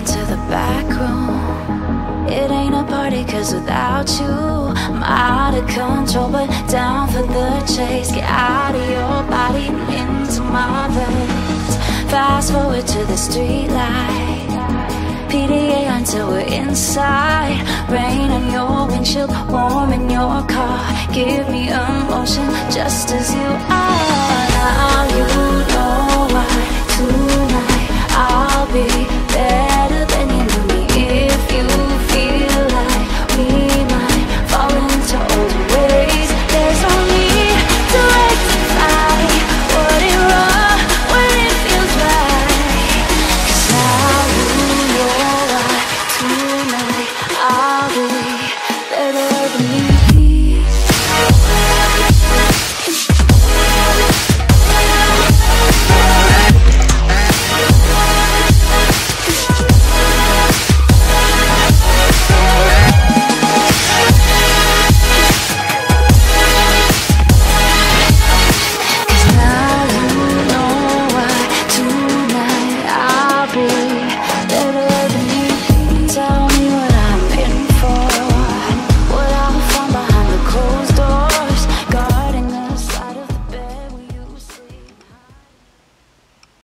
into the back room. It ain't a party cause without you I'm out of control, but down for the chase. Get out of your body and into my place. Fast forward to the streetlight, PDA until we're inside. Rain on your windshield, warm in your car. Give me emotion just as you are. Now you know why tonight I'll be there.